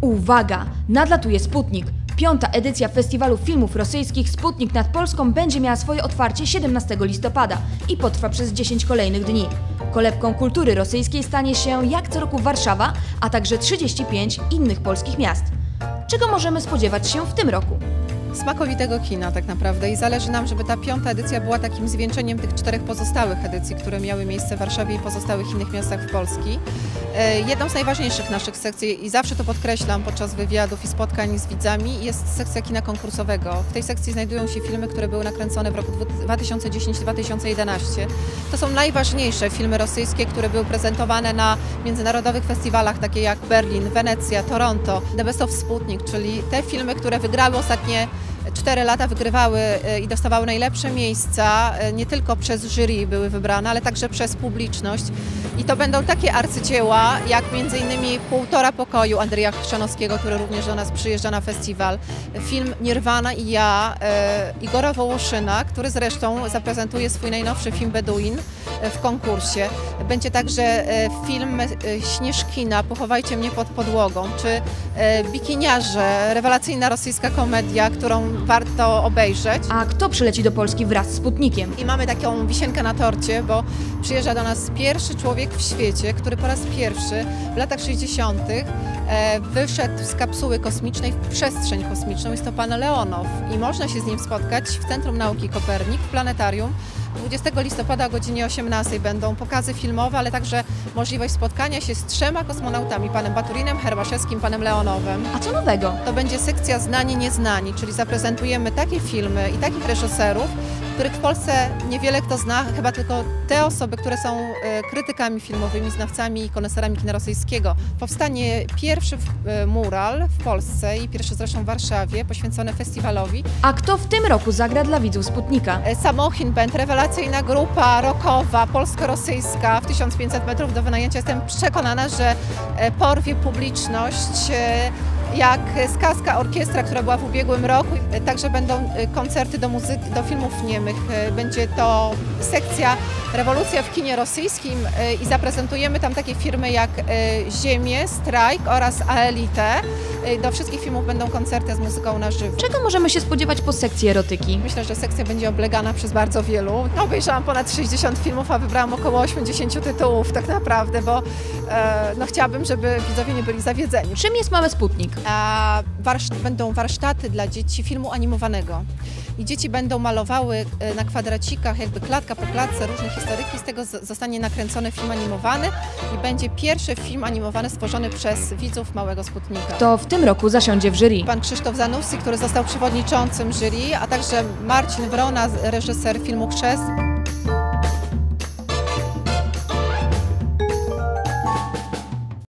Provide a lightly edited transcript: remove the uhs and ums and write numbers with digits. Uwaga! Nadlatuje Sputnik! Piąta edycja Festiwalu Filmów Rosyjskich Sputnik nad Polską będzie miała swoje otwarcie 17 listopada i potrwa przez 10 kolejnych dni. Kolebką kultury rosyjskiej stanie się jak co roku Warszawa, a także 35 innych polskich miast. Czego możemy spodziewać się w tym roku? Smakowitego kina tak naprawdę i zależy nam, żeby ta piąta edycja była takim zwieńczeniem tych czterech pozostałych edycji, które miały miejsce w Warszawie i pozostałych innych miastach Polski. Jedną z najważniejszych naszych sekcji, i zawsze to podkreślam podczas wywiadów i spotkań z widzami, jest sekcja kina konkursowego. W tej sekcji znajdują się filmy, które były nakręcone w roku 2010-2011. To są najważniejsze filmy rosyjskie, które były prezentowane na międzynarodowych festiwalach, takie jak Berlin, Wenecja, Toronto, The Best of Sputnik, czyli te filmy, które wygrały ostatnie 4 lata, wygrywały i dostawały najlepsze miejsca, nie tylko przez jury były wybrane, ale także przez publiczność. I to będą takie arcydzieła, jak m.in. Półtora Pokoju Andrzeja Chrzanowskiego, który również do nas przyjeżdża na festiwal. Film Nirwana i ja Igora Wołoszyna, który zresztą zaprezentuje swój najnowszy film Beduin w konkursie. Będzie także film Śnieżkina Pochowajcie mnie pod podłogą, czy Bikiniarze, rewelacyjna rosyjska komedia, którą warto obejrzeć. A kto przyleci do Polski wraz z Sputnikiem? I mamy taką wisienkę na torcie, bo przyjeżdża do nas pierwszy człowiek w świecie, który po raz pierwszy w latach 60. wyszedł z kapsuły kosmicznej w przestrzeń kosmiczną. Jest to pan Leonow i można się z nim spotkać w Centrum Nauki Kopernik w planetarium. 20 listopada o godzinie 18 będą pokazy filmowe, ale także możliwość spotkania się z 3 kosmonautami, panem Baturinem, Herbaszewskim, panem Leonowem. A co nowego? To będzie sekcja Znani Nieznani, czyli zaprezentujemy takie filmy i takich reżyserów, których w Polsce niewiele kto zna, chyba tylko te osoby, które są krytykami filmowymi, znawcami i koneserami kina rosyjskiego. Powstanie pierwszy mural w Polsce i pierwszy zresztą w Warszawie, poświęcony festiwalowi. A kto w tym roku zagra dla widzów Sputnika? Samochin Bend, rewelacyjna grupa rockowa, polsko-rosyjska, w 1500 metrów do wynajęcia. Jestem przekonana, że porwie publiczność jak Skazka Orkiestra, która była w ubiegłym roku. Także będą koncerty do filmów niemych. Będzie to sekcja Rewolucja w kinie rosyjskim i zaprezentujemy tam takie firmy jak Ziemię, Strajk oraz Aelite. Do wszystkich filmów będą koncerty z muzyką na żywo. Czego możemy się spodziewać po sekcji erotyki? Myślę, że sekcja będzie oblegana przez bardzo wielu. Obejrzałam ponad 60 filmów, a wybrałam około 80 tytułów tak naprawdę, bo chciałabym, żeby widzowie nie byli zawiedzeni. Czym jest Mały Sputnik? Będą warsztaty dla dzieci filmu animowanego. I dzieci będą malowały na kwadracikach, jakby klatka po klatce, różne historyki. Z tego zostanie nakręcony film animowany i będzie pierwszy film animowany stworzony przez widzów Małego Sputnika. To w tym roku zasiądzie w jury pan Krzysztof Zanussi, który został przewodniczącym jury, a także Marcin Wrona, reżyser filmu Chrzest.